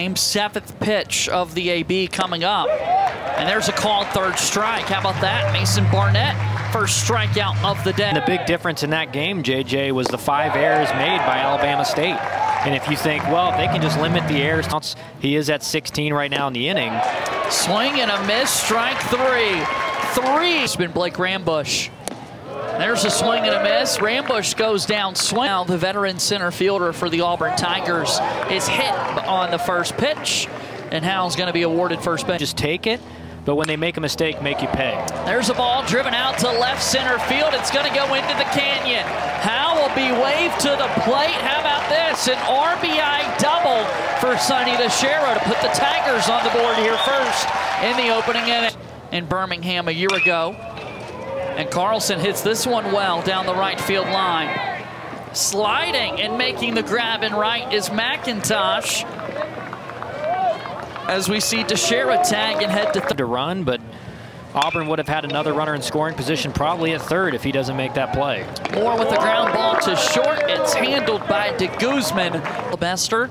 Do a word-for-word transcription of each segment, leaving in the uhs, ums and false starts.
game. Seventh pitch of the A B coming up. And there's a called third strike. How about that? Mason Barnett, first strikeout of the day. And the big difference in that game, J J, was the five errors made by Alabama State. And if you think, well, if they can just limit the errors, he is at sixteen right now in the inning. Swing and a miss, strike three. Three. It's been Blake Rambush. There's a swing and a miss. Rambush goes down swing. Now the veteran center fielder for the Auburn Tigers is hit on the first pitch. And Howell's going to be awarded first base. Just take it, but when they make a mistake, make you pay. There's a ball driven out to left center field. It's going to go into the canyon. Howell will be waved to the plate. How about this? An R B I double for Sonny DiChiara to put the Tigers on the board here first in the opening inning. In Birmingham a year ago. And Carlson hits this one well down the right field line. Sliding and making the grab in right is McIntosh. As we see DiChiara tag and head to third to run, but Auburn would have had another runner in scoring position probably at third if he doesn't make that play. Moore with the ground ball to short. It's handled by De Guzman. LeBester.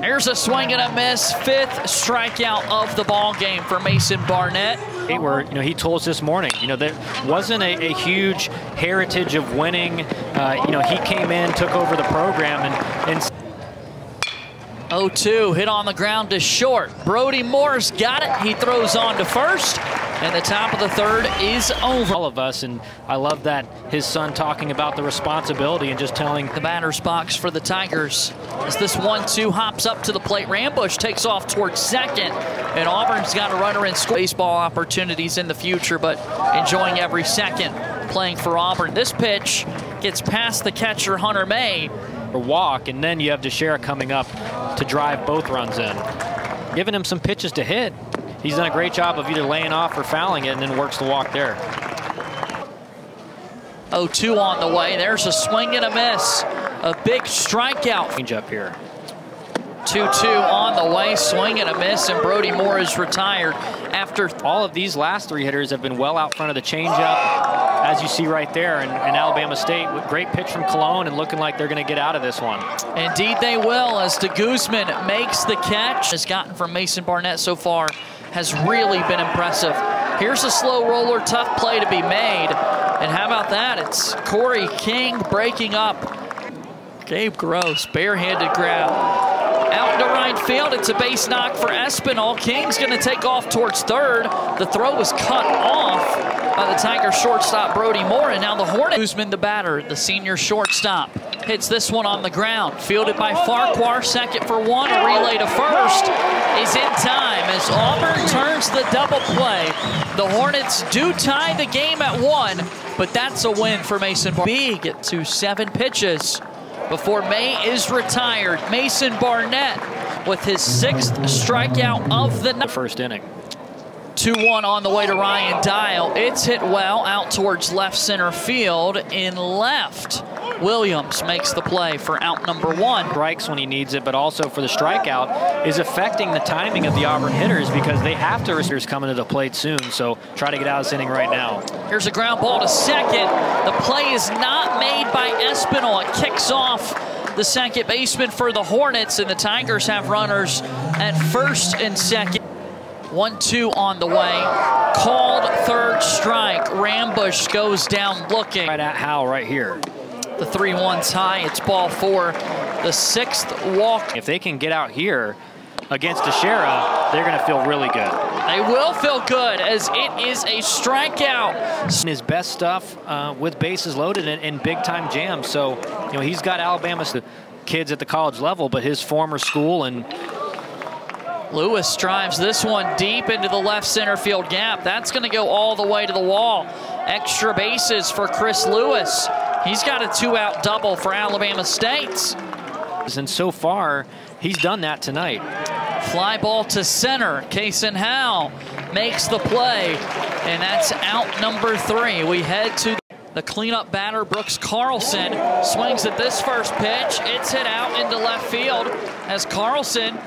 There's a swing and a miss. Fifth strikeout of the ball game for Mason Barnett. They were, you know, he told us this morning, you know, there wasn't a, a huge heritage of winning. Uh, you know, he came in, took over the program, and oh two hit on the ground to short. Brody Morris got it. He throws on to first, and the top of the third is over. All of us, and I love that his son talking about the responsibility and just telling the batter's box for the Tigers. As this one two hops up to the plate, Rambush takes off towards second, and Auburn's got a runner in score. Baseball opportunities in the future, but enjoying every second playing for Auburn. This pitch gets past the catcher, Hunter May. Or walk, and then you have DiChiara coming up to drive both runs in. Giving him some pitches to hit. He's done a great job of either laying off or fouling it, and then works the walk there. oh two on the way. There's a swing and a miss. A big strikeout. Change up here. two two on the way. Swing and a miss, and Brody Moore is retired. After all of these last three hitters have been well out front of the changeup, as you see right there, and, and Alabama State with great pitch from Cologne and looking like they're going to get out of this one. Indeed they will, as De Guzman makes the catch. Has gotten from Mason Barnett so far has really been impressive. Here's a slow roller, tough play to be made. And how about that? It's Corey King breaking up. Gabe Gross, barehanded grab. Out to right field, it's a base knock for Espinal. King's gonna take off towards third. The throw was cut off by the Tiger shortstop Brody Moore, and now the Hornet. Guzman, the batter, the senior shortstop, hits this one on the ground. Fielded by Farquhar, second for one, a relay to first is in time as Auburn turns the double play. The Hornets do tie the game at one, but that's a win for Mason Barnett. B get to seven pitches before May is retired. Mason Barnett with his sixth strikeout of the night. First inning. two one on the way to Ryan Dial. It's hit well out towards left center field. In left, Williams makes the play for out number one. Strikes when he needs it, but also for the strikeout is affecting the timing of the Auburn hitters because they have to risk coming to the plate soon. So try to get out of this inning right now. Here's a ground ball to second. The play is not made by Espinal. It kicks off the second baseman for the Hornets, and the Tigers have runners at first and second. one two on the way. Called third strike. Rambush goes down looking. Right at Howell right here. The three one's high. It's ball four. The sixth walk. If they can get out here against DiChiara, they're going to feel really good. They will feel good as it is a strikeout. His best stuff uh, with bases loaded in, in big-time jams. So, you know, he's got Alabama's kids at the college level, but his former school and... Lewis drives this one deep into the left center field gap. That's going to go all the way to the wall. Extra bases for Chris Lewis. He's got a two-out double for Alabama State. And so far, he's done that tonight. Fly ball to center. Kason Howell makes the play, and that's out number three. We head to the cleanup batter, Brooks Carlson, swings at this first pitch. It's hit out into left field as Carlson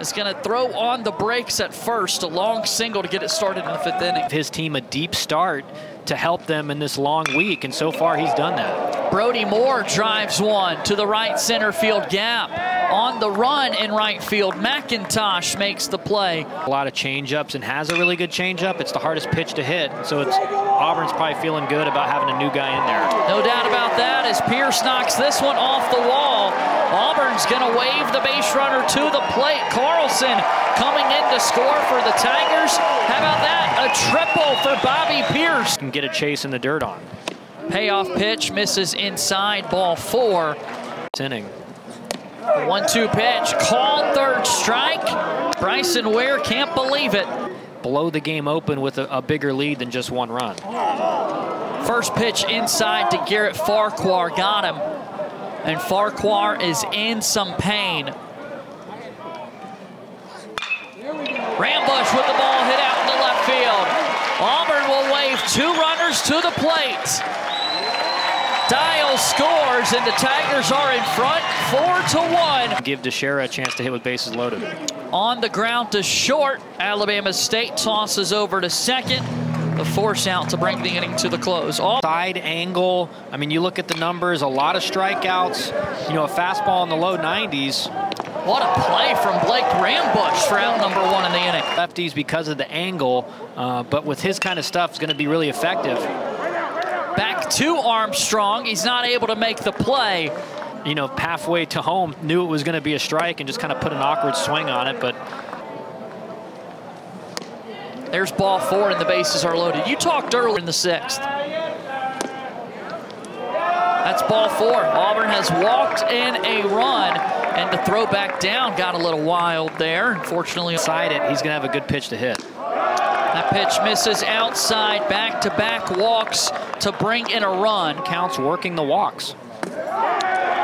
is going to throw on the brakes at first. A long single to get it started in the fifth inning. His team a deep start to help them in this long week, and so far he's done that. Brody Moore drives one to the right center field gap. on the run in right field. McIntosh makes the play. A lot of change-ups and has a really good change-up. It's the hardest pitch to hit, so it's Auburn's probably feeling good about having a new guy in there. No doubt about that as Pierce knocks this one off the wall. Auburn's going to wave the base runner to the plate. Carlson coming in to score for the Tigers. How about that? A triple for Bobby Pierce. Can get a chase in the dirt on. Payoff pitch misses inside, ball four. Inning. one two pitch, called third strike. Bryson Ware can't believe it. Blow the game open with a, a bigger lead than just one run. First pitch inside to Garrett Farquhar, got him. And Farquhar is in some pain. Rambush with the ball hit out in the left field. Auburn will wave two runners to the plate. Dyle scores, and the Tigers are in front, four to one. Give DiChiara a chance to hit with bases loaded. On the ground to short, Alabama State tosses over to second. The force out to bring the inning to the close. All side angle. I mean, you look at the numbers, a lot of strikeouts. You know, a fastball in the low nineties. What a play from Blake Rambush for out number one in the inning. Lefties because of the angle, uh, but with his kind of stuff, it's going to be really effective. Back to Armstrong. He's not able to make the play. You know, halfway to home, knew it was going to be a strike and just kind of put an awkward swing on it, but. There's ball four and the bases are loaded. You talked earlier in the sixth. That's ball four. Auburn has walked in a run, and the throw back down got a little wild there. Unfortunately, inside it, he's going to have a good pitch to hit. That pitch misses outside, back-to-back walks to bring in a run. Counts working the walks.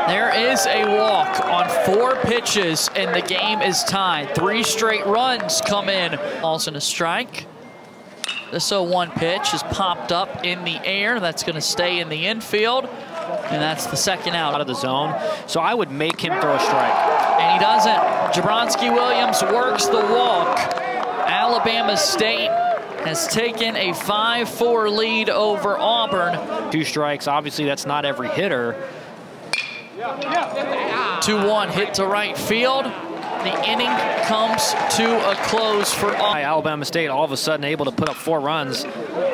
There is a walk on four pitches, and the game is tied. Three straight runs come in. Ball's in a strike. This oh one pitch is popped up in the air. That's going to stay in the infield, and that's the second out. Out of the zone, so I would make him throw a strike. And he doesn't. Jabronski Williams works the walk. Alabama State has taken a five four lead over Auburn. Two strikes, obviously that's not every hitter. two one hit to right field. The inning comes to a close for Auburn. Alabama State all of a sudden able to put up four runs,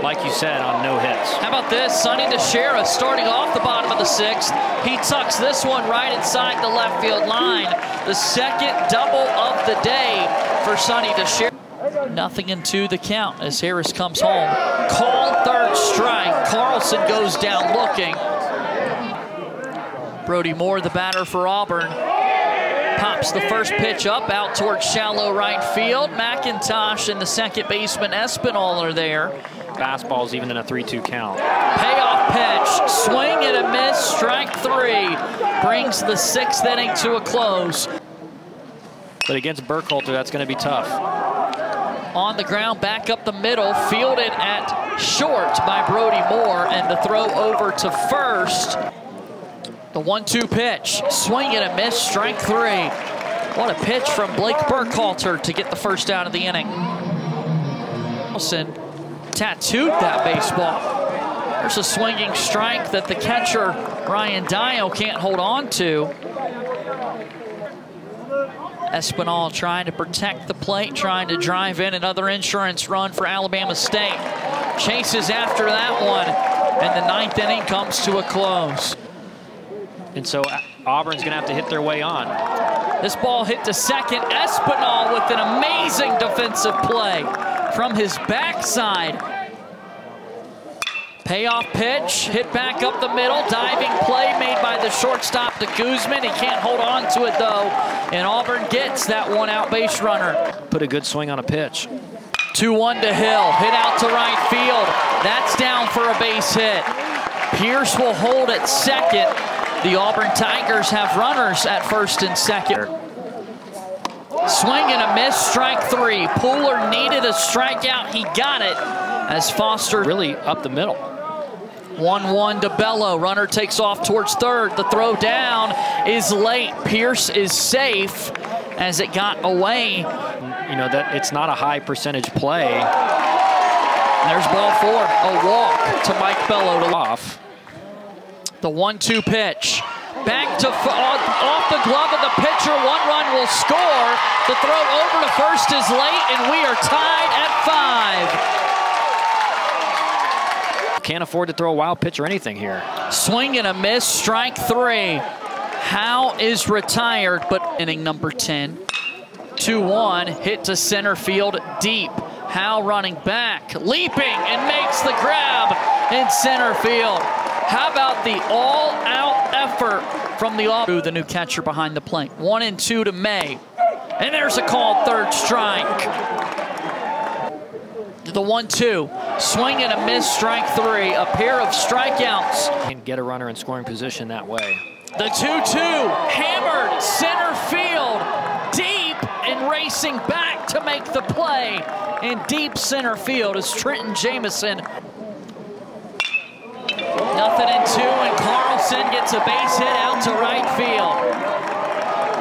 like you said, on no hits. How about this? Sonny DiChiara starting off the bottom of the sixth. He tucks this one right inside the left field line. The second double of the day for Sonny DiChiara. Nothing into the count as Harris comes home. Called third strike. Carlson goes down looking. Brody Moore, the batter for Auburn, pops the first pitch up out towards shallow right field. McIntosh and the second baseman Espinal are there. Fastball's even in a three two count. Payoff pitch, swing and a miss, strike three. Brings the sixth inning to a close. But against Burkholder, that's going to be tough. On the ground, back up the middle, fielded at short by Brody Moore, and the throw over to first. The one two pitch, swing and a miss, strike three. What a pitch from Blake Burkhalter to get the first out of the inning. Wilson tattooed that baseball. There's a swinging strike that the catcher, Ryan Dio, can't hold on to. Espinal trying to protect the plate, trying to drive in another insurance run for Alabama State. Chases after that one, and the ninth inning comes to a close. And so Auburn's going to have to hit their way on. This ball hit to second. Espinal with an amazing defensive play from his backside. Payoff pitch, hit back up the middle, diving play made by the shortstop, De Guzman. He can't hold on to it, though, and Auburn gets that one-out base runner. Put a good swing on a pitch. two one to Hill, hit out to right field. That's down for a base hit. Pierce will hold at second. The Auburn Tigers have runners at first and second. Swing and a miss, strike three. Poler needed a strikeout, he got it, as Foster really up the middle. one one to Bello, runner takes off towards third. The throw down is late. Pierce is safe as it got away. You know, that it's not a high percentage play. And there's ball four, a walk to Mike Bello to off. The one two pitch, Back to off the glove of the pitcher. One run will score. The throw over to first is late, and we are tied at five. Can't afford to throw a wild pitch or anything here. Swing and a miss. Strike three. Howell is retired, but inning number ten. two one, hit to center field deep. Howell running back, leaping, and makes the grab in center field. How about the all-out effort from the Auburn, the new catcher behind the plate. One and two to May. And there's a called third strike. The one two. Swing and a miss, strike three. A pair of strikeouts. And get a runner in scoring position that way. The two two, hammered center field, deep, and racing back to make the play in deep center field is Trenton Jamison. Nothing in two, and Carlson gets a base hit out to right field.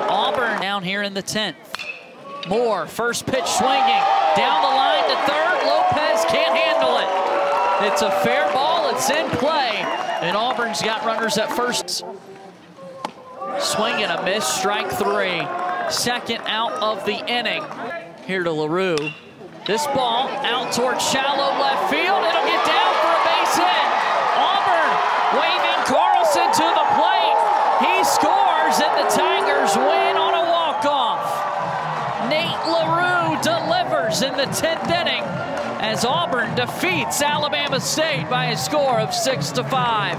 Auburn down here in the tenth. Moore, first pitch swinging, down the line to third, Lopez can't handle it. It's a fair ball, it's in play, and Auburn's got runners at first. Swing and a miss, strike three. Second out of the inning. Here to LaRue. This ball out towards shallow left field. It'll get down for a base hit. Auburn waving Carlson to the plate. He scores, and the Tigers win on a walk-off. Nate LaRue delivers in the tenth inning as Auburn defeats Alabama State by a score of six to five.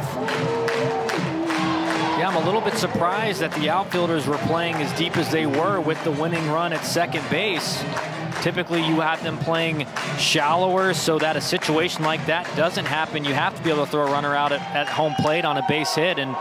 Yeah, I'm a little bit surprised that the outfielders were playing as deep as they were with the winning run at second base. Typically, you have them playing shallower so that a situation like that doesn't happen. You have to be able to throw a runner out at, at home plate on a base hit, and